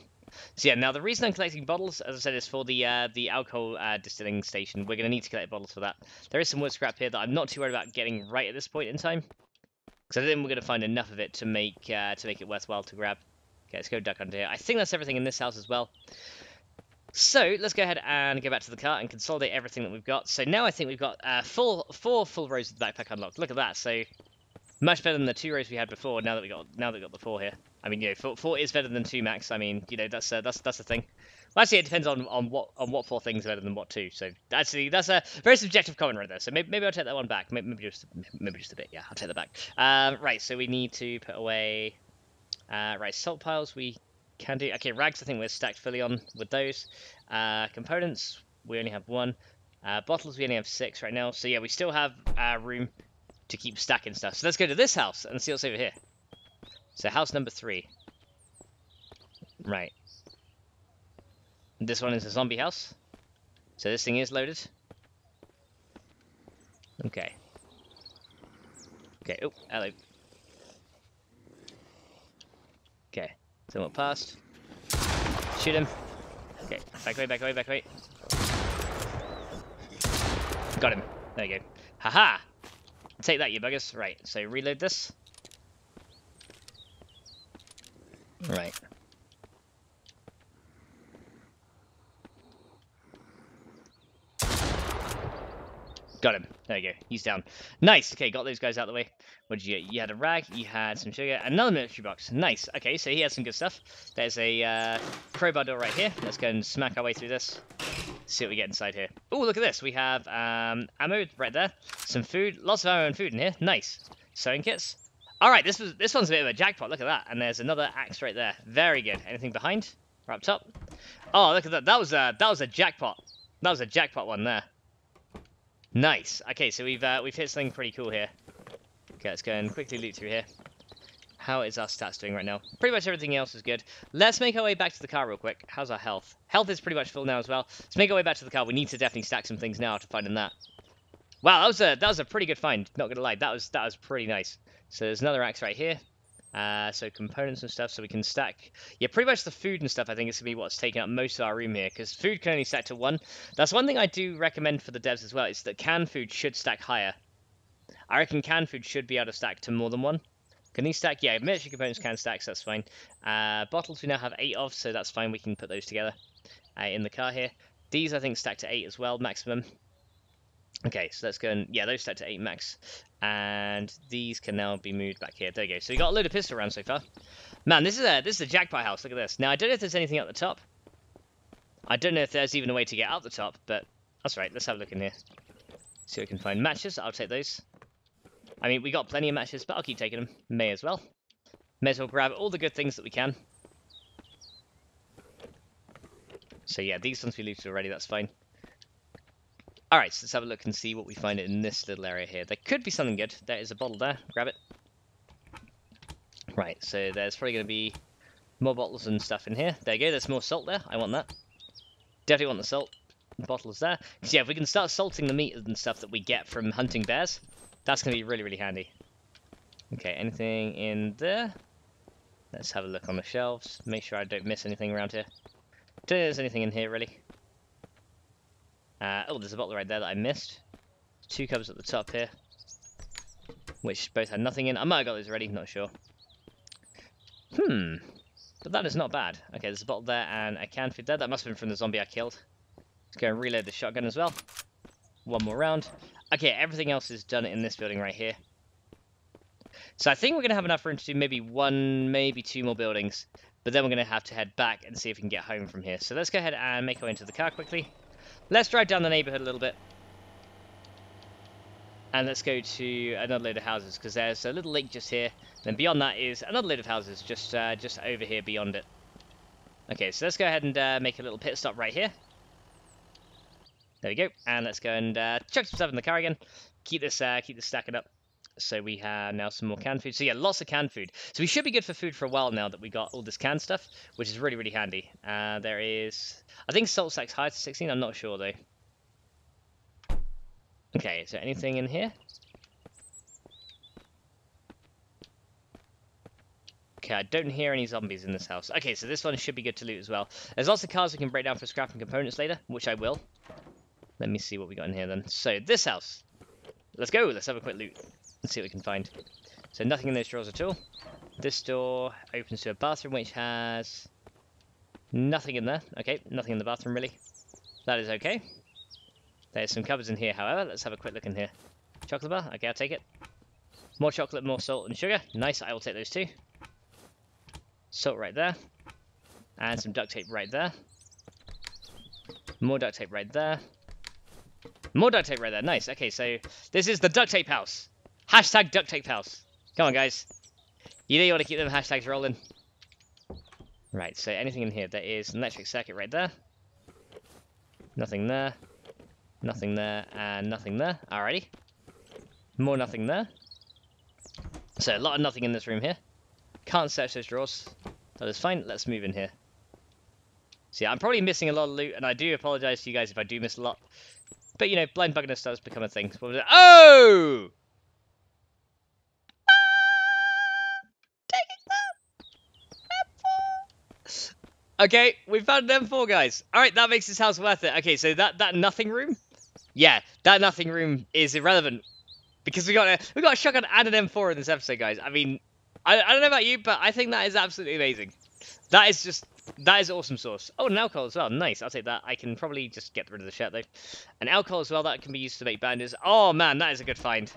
So yeah, now the reason I'm collecting bottles, as I said, is for the alcohol distilling station. We're going to need to collect bottles for that. There is some wood scrap here that I'm not too worried about getting right at this point in time. Because I think we're going to find enough of it to make it worthwhile to grab. Okay, let's go duck under here. I think that's everything in this house as well. So, let's go ahead and go back to the cart and consolidate everything that we've got. So now I think we've got four full rows of the backpack unlocked. Look at that. So, much better than the 2 rows we had before, now that we got the 4 here. I mean, you know, four is better than 2 max. I mean, you know, that's the thing. Well, actually, it depends on what 4 things are better than what 2. So actually, that's a very subjective comment right there. So maybe I'll take that one back. Maybe just a bit. Yeah, I'll take that back. Right. So we need to put away. Right, salt piles we can do. Okay, rags. I think we're stacked fully on with those. Components we only have 1. Bottles we only have 6 right now. So yeah, we still have room to keep stacking stuff. So let's go to this house and see what's over here. So house number 3. Right. This one is a zombie house. So this thing is loaded. Okay. Okay, oh, hello. Okay, someone passed. Shoot him. Okay, back away, back away, back away. Got him. There you go. Haha! Take that, you buggers. Right, so reload this. Right. Got him. There you go. He's down. Nice. Okay, got those guys out of the way. What did you get? You had a rag. You had some sugar. Another military box. Nice. Okay, so he has some good stuff. There's a crowbar door right here. Let's go and smack our way through this. See what we get inside here. Oh, look at this. We have ammo right there. Some food. Lots of ammo and food in here. Nice. Sewing kits. All right, this one's a bit of a jackpot. Look at that. And there's another axe right there. Very good. Anything behind? Or up top? Oh, look at that. That was a jackpot. That was a jackpot one there. Nice. Okay, so we've hit something pretty cool here. Okay, let's go and quickly loot through here. How is our stats doing right now? Pretty much everything else is good. Let's make our way back to the car real quick. How's our health? Health is pretty much full now as well. Let's make our way back to the car. We need to definitely stack some things now to find in that. Wow, that was a pretty good find. Not gonna lie, that was pretty nice. So there's another axe right here. So components and stuff, so we can stack. Yeah, pretty much the food and stuff, I think, is going to be what's taking up most of our room here, because food can only stack to 1. That's one thing I do recommend for the devs as well, is that canned food should stack higher. I reckon canned food should be able to stack to more than 1. Can these stack? Yeah, miniature components can stack, so that's fine. Bottles we now have 8 of, so that's fine. We can put those together in the car here. These, I think, stack to 8 as well, maximum. Okay, so let's go and... yeah, those stack to 8 max. And these can now be moved back here. There you go. So we got a load of pistol rounds so far. Man, this is a jackpot house. Look at this. Now, I don't know if there's anything up the top. I don't know if there's even a way to get out the top, but... that's right. Let's have a look in here. See what we can find. Matches. I'll take those. I mean, we got plenty of matches, but I'll keep taking them. May as well. May as well grab all the good things that we can. So yeah, these ones we looted already, that's fine. Alright, so let's have a look and see what we find in this little area here. There could be something good. There is a bottle there. Grab it. Right, so there's probably going to be more bottles and stuff in here. There you go, there's more salt there. I want that. Definitely want the salt. The bottles there. Because yeah, if we can start salting the meat and stuff that we get from hunting bears, that's going to be really, really handy. Okay, anything in there? Let's have a look on the shelves. Make sure I don't miss anything around here. Don't know if there's anything in here, really. Oh, there's a bottle right there that I missed. Two covers at the top here, which both had nothing in. I might have got those already, not sure. Hmm. But that is not bad. Okay, there's a bottle there and a can food there. That must have been from the zombie I killed. Let's go and reload the shotgun as well. One more round. Okay, everything else is done in this building right here. So I think we're going to have enough room to do maybe one, maybe two more buildings. But then we're going to have to head back and see if we can get home from here. So let's go ahead and make our way into the car quickly. Let's drive down the neighborhood a little bit. And let's go to another load of houses, because there's a little lake just here. Then beyond that is another load of houses just over here beyond it. Okay, so let's go ahead and make a little pit stop right here. There we go. And let's go and chuck some stuff in the car again. Keep this stacking up. So we have now some more canned food. So yeah, lots of canned food. So we should be good for food for a while now that we got all this canned stuff, which is really, really handy. There is... I think salt stack's higher to 16. I'm not sure, though. Okay, is there anything in here? Okay, I don't hear any zombies in this house. Okay, so this one should be good to loot as well. There's lots of cars we can break down for scrap and components later, which I will. Let me see what we got in here, then. So, this house. Let's go. Let's have a quick loot. Let's see what we can find. So nothing in those drawers at all. This door opens to a bathroom which has nothing in there. Okay, nothing in the bathroom really. That is okay. There's some cupboards in here, however. Let's have a quick look in here. Chocolate bar? Okay, I'll take it. More chocolate, more salt and sugar. Nice, I will take those too. Salt right there. And some duct tape right there. More duct tape right there. More duct tape right there. Nice. Okay, so this is the duct tape house. Hashtag duct tape house. Come on, guys. You know you want to keep them hashtags rolling. Right, so anything in here? There is an electric circuit right there. Nothing there. Nothing there. And nothing there. Alrighty. More nothing there. So a lot of nothing in this room here. Can't search those drawers. That is fine. Let's move in here. So yeah, I'm probably missing a lot of loot, and I do apologize to you guys if I do miss a lot. But, you know, blind bugginess does become a thing. What was it? Oh! Okay, we found an M4, guys. Alright, that makes this house worth it. Okay, so that nothing room? Yeah, that nothing room is irrelevant. Because we got a shotgun and an M4 in this episode, guys. I mean, I don't know about you, but I think that is absolutely amazing. That is just... that is awesome sauce. Oh, and alcohol as well. Nice, I'll take that. I can probably just get rid of the shirt, though. And alcohol as well, that can be used to make bandages. Oh, man, that is a good find.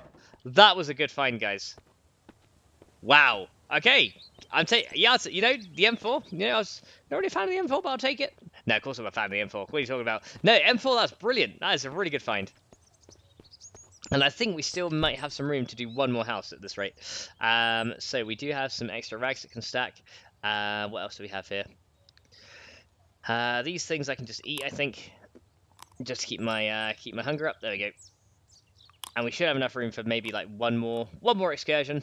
That was a good find, guys. Wow. Okay. I'm taking, yeah, you know, the M4. You know, I was not really a fan of the M4, but I'll take it. No, of course I'm a fan of the M4. What are you talking about? No, M4, that's brilliant. That is a really good find. And I think we still might have some room to do one more house at this rate. So we do have some extra rags that can stack. What else do we have here? These things I can just eat, I think, just to keep my hunger up. There we go. And we should have enough room for maybe like one more excursion.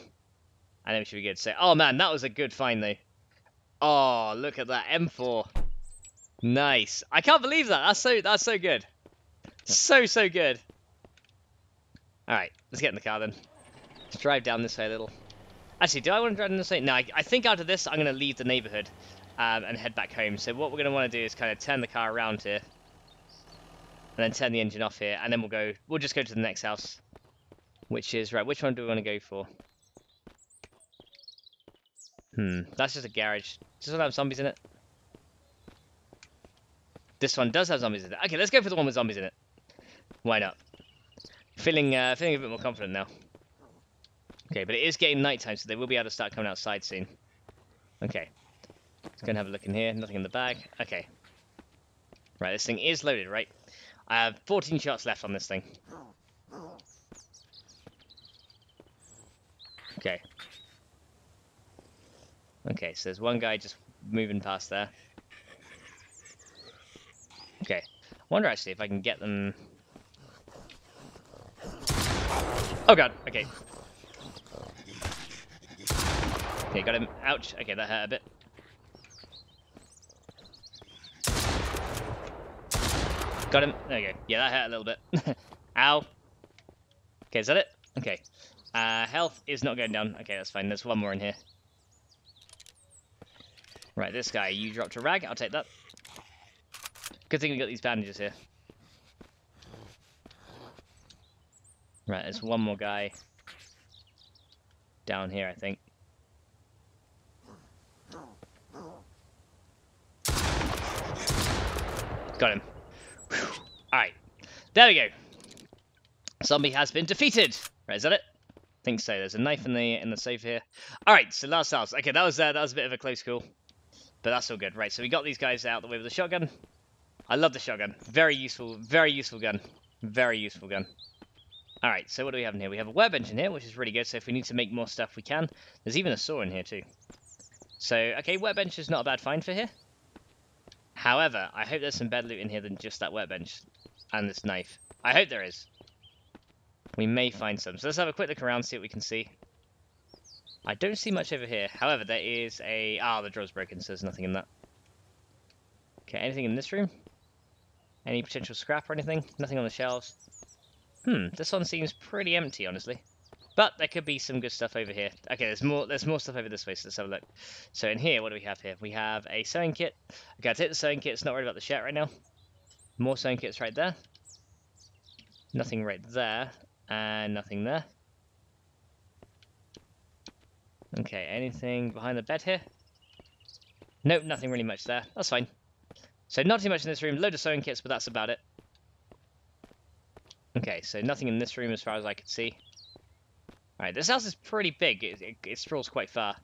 And then we should be good. So, oh man, that was a good find though. Oh, look at that M4. Nice. I can't believe that. That's so good. So good. All right, let's get in the car then. Let's drive down this way a little. Actually, do I want to drive down this way? No, I think after this I'm going to leave the neighborhood and head back home. So what we're going to want to do is kind of turn the car around here, and then turn the engine off here, and then we'll just go to the next house, which is right. Which one do we want to go for? That's just a garage. Does it have zombies in it? This one does have zombies in it. Okay, let's go for the one with zombies in it. Why not? Feeling a bit more confident now. Okay, but it is getting nighttime, so they will be able to start coming outside soon. Okay. Let's go and have a look in here. Nothing in the bag. Okay. Right, this thing is loaded, right? I have 14 shots left on this thing. Okay. Okay, so there's one guy just moving past there. Okay. I wonder actually if I can get them... Oh god, okay. Okay, got him. Ouch. Okay, that hurt a bit. Got him. There you go. Yeah, that hurt a little bit. Ow. Okay, is that it? Okay. Health is not going down. Okay, that's fine. There's one more in here. Right, this guy. You dropped a rag. I'll take that. Good thing we got these bandages here. Right, there's one more guy. Down here, I think. Got him. Alright. There we go. Zombie has been defeated. Right, is that it? I think so. There's a knife in the safe here. Alright, so last house. Okay, that was a bit of a close call. But that's all good. Right, so we got these guys out the way with the shotgun. I love the shotgun. Very useful gun. Alright, so what do we have in here? We have a workbench in here, which is really good. So if we need to make more stuff, we can. There's even a saw in here too. So, okay, workbench is not a bad find for here. However, I hope there's some better loot in here than just that workbench and this knife. I hope there is. We may find some. So let's have a quick look around, see what we can see. I don't see much over here. However, there is a... Ah, the drawer's broken, so there's nothing in that. Okay, anything in this room? Any potential scrap or anything? Nothing on the shelves. This one seems pretty empty, honestly. But there could be some good stuff over here. Okay, there's more stuff over this way, so let's have a look. So in here, what do we have here? We have a sewing kit. Okay, I'll take the sewing kit. It's not worried about the shirt right now. More sewing kits right there. Nothing right there. And nothing there. Okay, anything behind the bed here? Nope, nothing really much there. That's fine. So not too much in this room. Load of sewing kits, but that's about it. Okay, so nothing in this room as far as I could see. Alright, this house is pretty big. It sprawls quite far.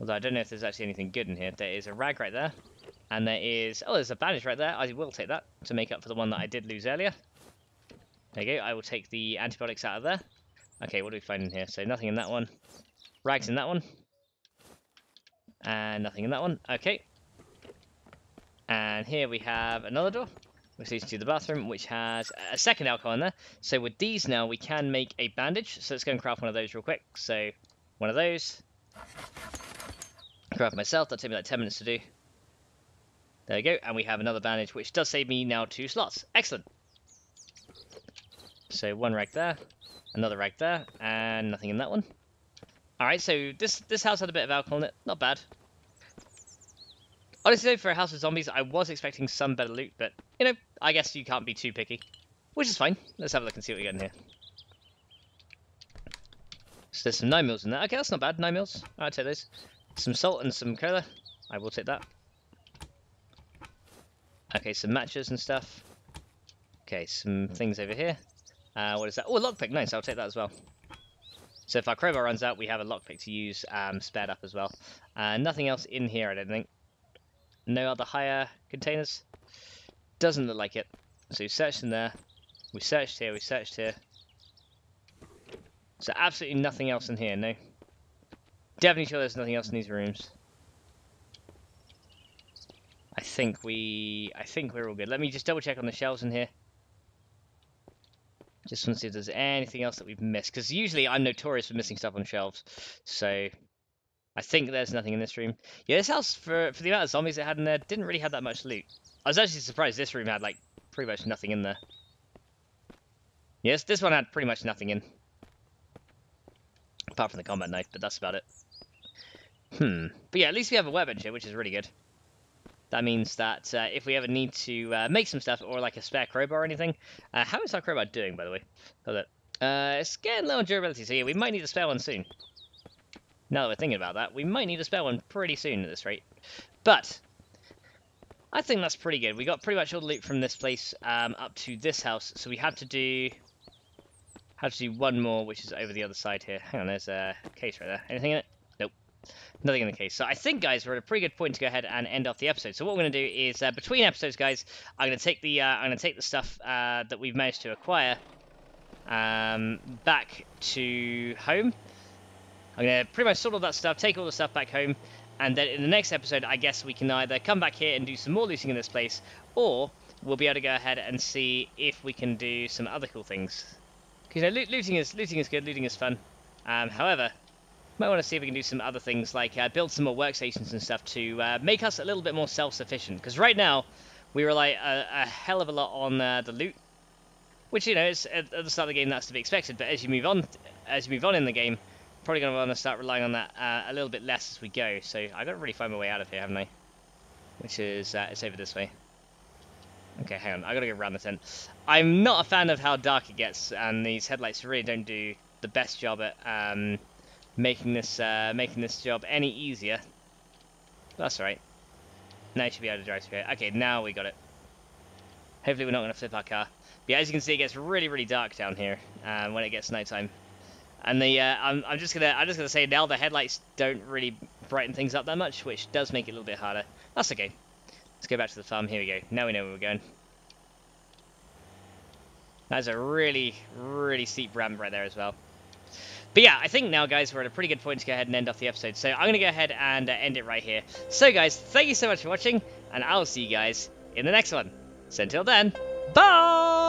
Although I don't know if there's actually anything good in here. There is a rag right there. And there is... Oh, there's a bandage right there. I will take that to make up for the one that I did lose earlier. There you go. I will take the antibiotics out of there. Okay, what do we find in here? So nothing in that one. Rags in that one. And nothing in that one. Okay. And here we have another door, which leads to the bathroom, which has a second alcohol in there. So with these now, we can make a bandage. So let's go and craft one of those real quick. So one of those. Craft myself. That'll take me like 10 minutes to do. There we go. And we have another bandage, which does save me now 2 slots. Excellent. So one rag there. Another rag there. And nothing in that one. All right, so this house had a bit of alcohol in it. Not bad. Honestly, though, for a house of zombies, I was expecting some better loot, but, you know, I guess you can't be too picky. Which is fine. Let's have a look and see what we got in here. So there's some 9mm in there. Okay, that's not bad. 9mm. I'll take those. Some salt and some cola. I will take that. Okay, some matches and stuff. Okay, some things over here. What is that? Oh, a lockpick. Nice. I'll take that as well. So if our crowbar runs out, we have a lockpick to use spared up as well. Nothing else in here, I don't think. No other higher containers. Doesn't look like it. So we searched in there. We searched here. We searched here. So absolutely nothing else in here, no. Definitely sure there's nothing else in these rooms. I think we're all good. Let me just double check on the shelves in here. Just want to see if there's anything else that we've missed. Because usually I'm notorious for missing stuff on shelves. So... I think there's nothing in this room. Yeah, this house, for the amount of zombies it had in there, didn't really have that much loot. I was actually surprised this room had, like, pretty much nothing in there. Yes, this one had pretty much nothing in. Apart from the combat knife, but that's about it. But yeah, at least we have a workbench here, which is really good. That means that if we ever need to make some stuff, or like a spare crowbar or anything... how is our crowbar doing, by the way? Hold up. It's getting low on durability, so yeah, we might need a spare one soon. Now that we're thinking about that, we might need to spare one pretty soon at this rate. But I think that's pretty good. We got pretty much all the loot from this place up to this house, so we had to do one more, which is over the other side here. Hang on, there's a case right there. Anything in it? Nope. Nothing in the case. So I think, guys, we're at a pretty good point to go ahead and end off the episode. So what we're going to do is, between episodes, guys, I'm going to take the stuff that we've managed to acquire back to home. I'm going to pretty much sort all that stuff, take all the stuff back home, and then in the next episode, I guess we can either come back here and do some more looting in this place, or we'll be able to go ahead and see if we can do some other cool things. Because, you know, looting is good, looting is fun. However, might want to see if we can do some other things, like build some more workstations and stuff to make us a little bit more self-sufficient. Because right now, we rely a hell of a lot on the loot, which, you know, it's, at the start of the game, that's to be expected. But as you move on in the game, probably going to want to start relying on that a little bit less as we go. So I've got to really find my way out of here, haven't I? Which is, it's over this way. Okay, hang on, I've got to go around the tent. I'm not a fan of how dark it gets, and these headlights really don't do the best job at making this job any easier. That's alright. Now you should be able to drive through here. Okay, now we got it. Hopefully we're not going to flip our car. But yeah, as you can see, it gets really, really dark down here when it gets nighttime. And the I'm just gonna say now the headlights don't really brighten things up that much, which does make it a little bit harder. That's okay. Let's go back to the farm. Here we go. Now we know where we're going. That's a really, really steep ramp right there as well. But yeah, I think now, guys, we're at a pretty good point to go ahead and end off the episode. So I'm gonna go ahead and end it right here. So, guys, thank you so much for watching, and I'll see you guys in the next one. So until then, bye.